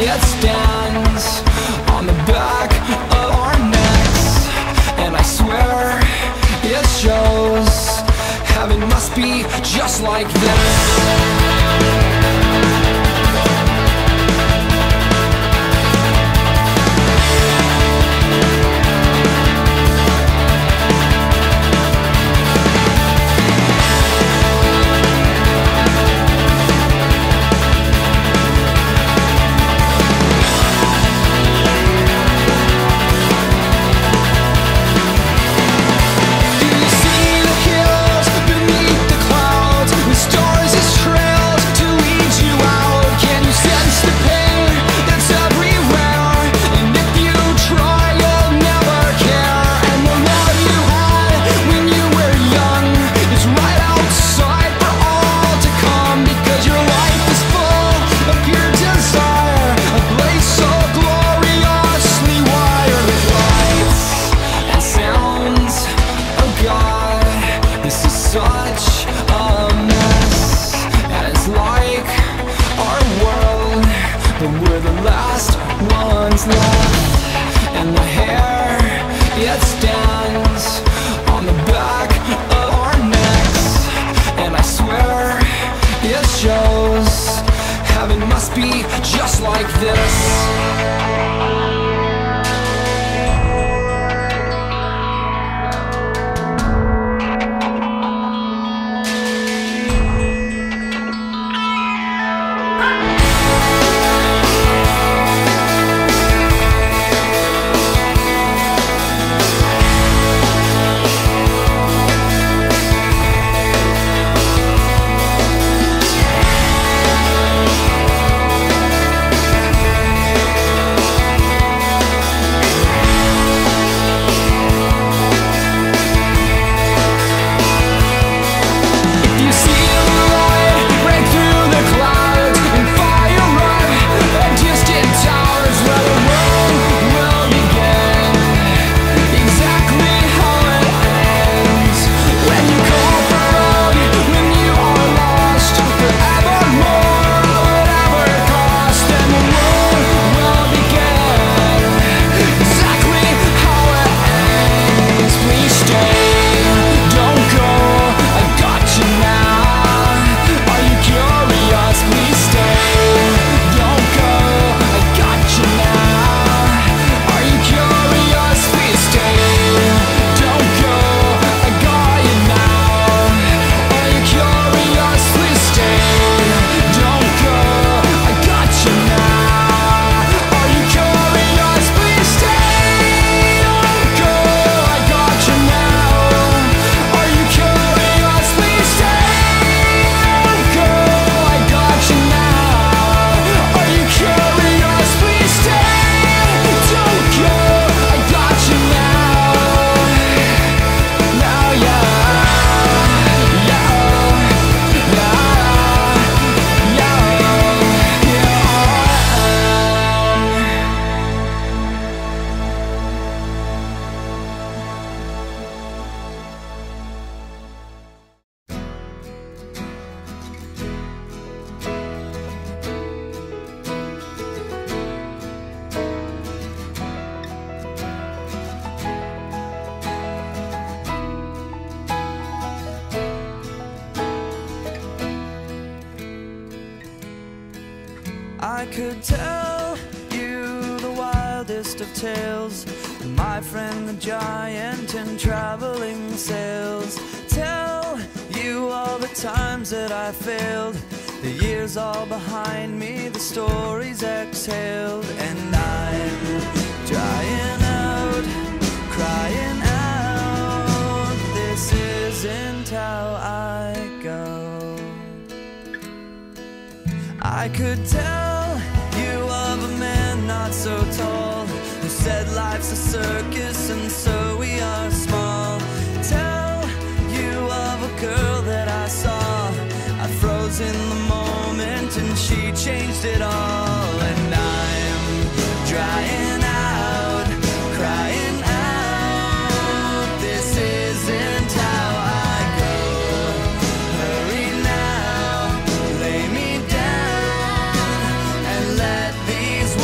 It stands on the back of our necks, and I swear it shows. Heaven must be just like this. And the hair, it stands on the back of our necks, and I swear it shows. Heaven must be just like this. I could tell you the wildest of tales, my friend the giant in traveling sales. Tell you all the times that I failed, the years all behind me, the stories exhaled. And I'm drying out, crying out, this isn't how I go. I could tell you of a man not so tall, who said life's a circus and so we are small. Tell you of a girl that I saw, I froze in the moment and she changed it all. And I'm drying out, crying out, this isn't how I go. Hurry now, lay me down. Let these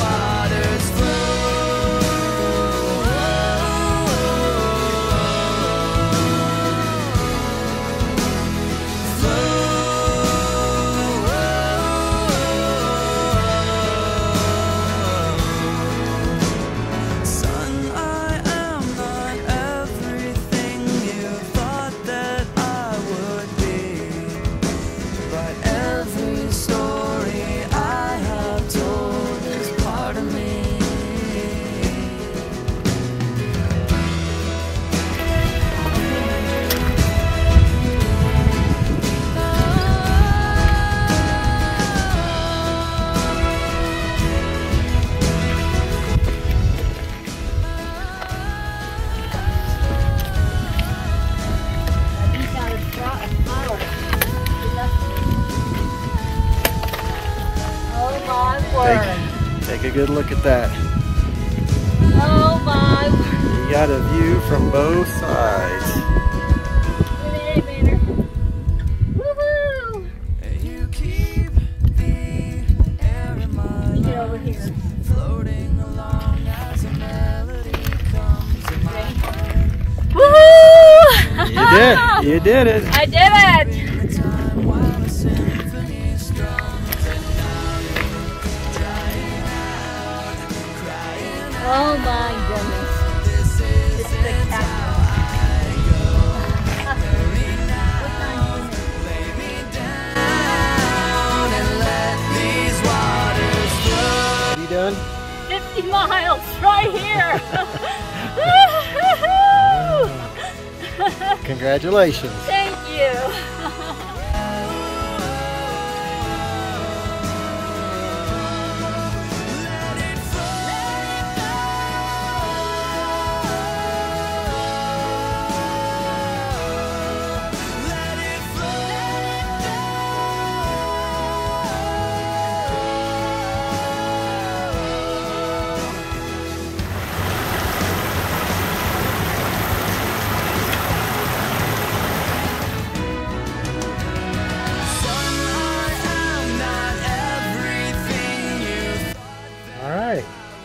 Take a good look at that. Oh my. You got a view from both sides. Hey, Banner. Woohoo! You keep the air in my life. Get over here. Floating along as a melody comes in my heart. Woohoo! You did it. You did it. I did it. Oh my goodness, it's spectacular. You done? 50 miles right here. Congratulations. Thank you.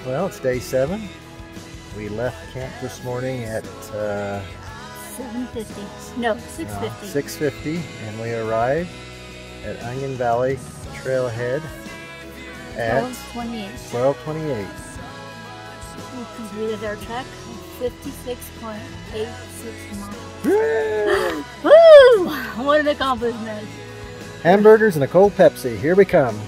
Well, it's day 7. We left camp this morning at 7:50. No, 6:50. 6:50, and we arrived at Onion Valley Trailhead at 12:28. We completed our trek 56.86 miles. Woo! What an accomplishment! Hamburgers and a cold Pepsi. Here we come.